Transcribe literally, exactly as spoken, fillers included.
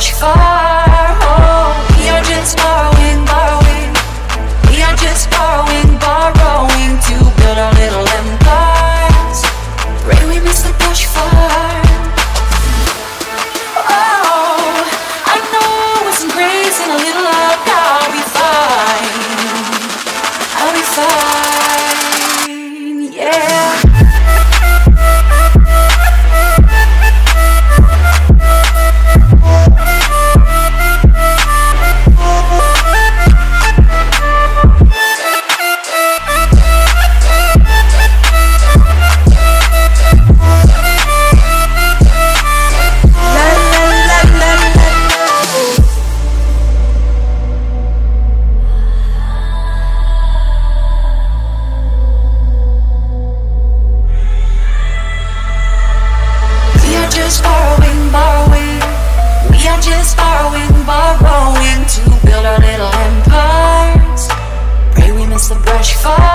much far. Oh, we are just borrowing, borrowing. We are just borrowing, borrowing to build our little empires. Pray we miss the push far. Oh, I know with some grace and a little love, I'll be fine. I'll be fine, yeah. Brush fire.